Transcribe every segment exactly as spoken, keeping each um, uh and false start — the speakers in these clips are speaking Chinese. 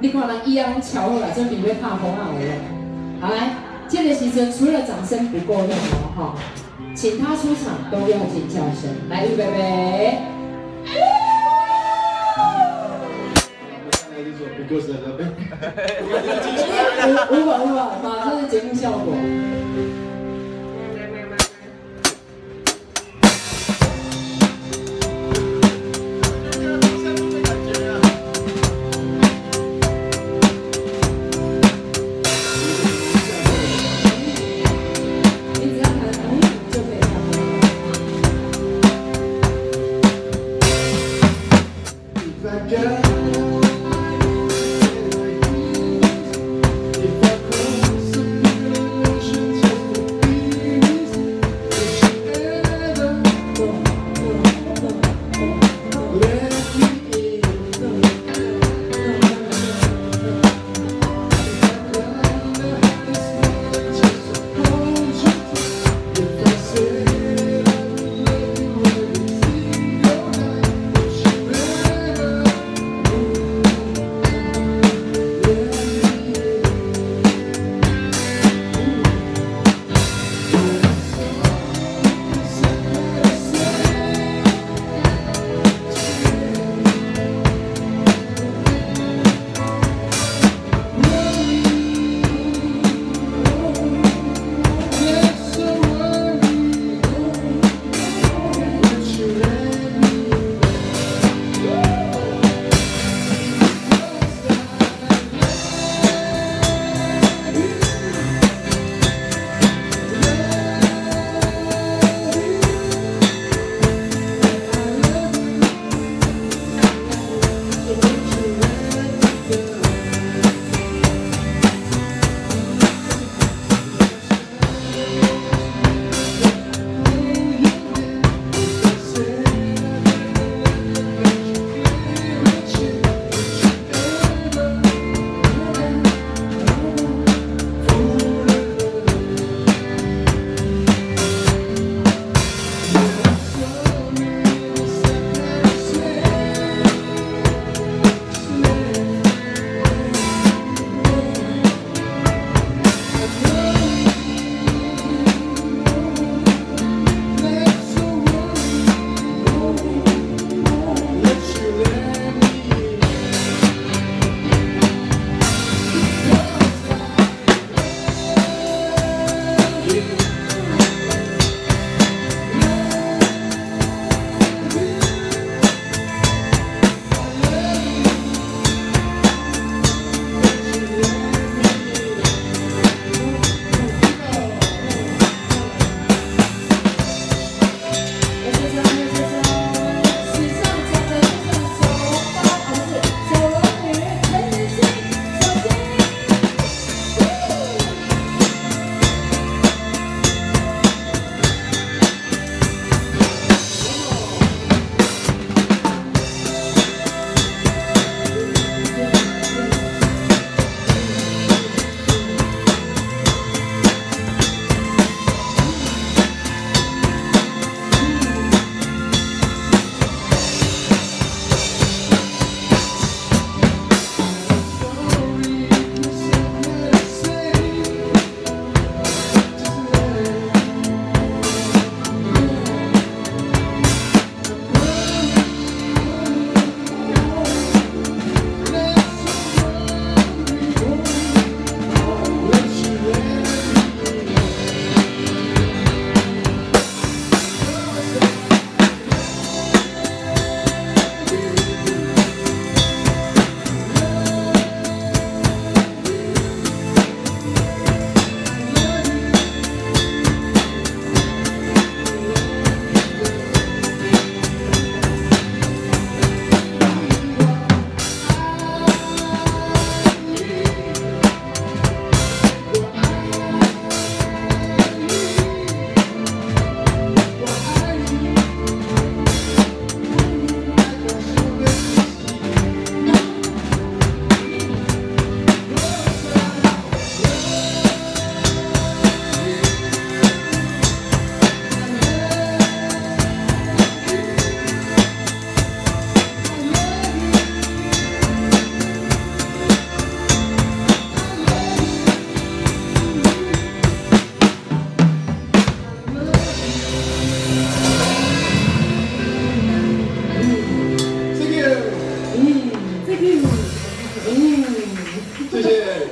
你看人伊啊，咱超好啦，准备要拍风啊了。好来，这个时阵除了掌声不够用哦，哈、哦，请他出场都要尖叫声。来，预备备。五五五五，马上是节目效果。 If I could, some little nation just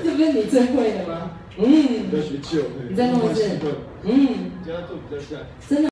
这不是你最会的吗？嗯，比较学旧。你再弄一次。嗯，家做比较像。真的。